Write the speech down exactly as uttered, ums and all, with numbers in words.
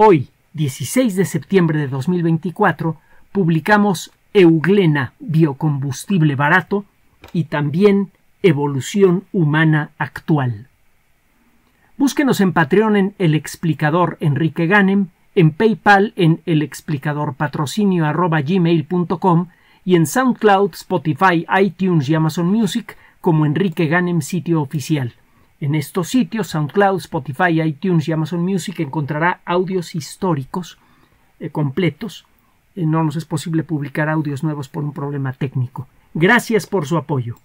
Hoy, dieciséis de septiembre de dos mil veinticuatro, publicamos Euglena, biocombustible barato, y también Evolución humana actual. Búsquenos en Patreon en El Explicador Enrique Ganem, en PayPal en el explicador patrocinio arroba gmail punto com y en SoundCloud, Spotify, iTunes y Amazon Music como Enrique Ganem sitio oficial. En estos sitios, SoundCloud, Spotify, iTunes y Amazon Music, encontrará audios históricos eh, completos. Eh, no nos es posible publicar audios nuevos por un problema técnico. Gracias por su apoyo.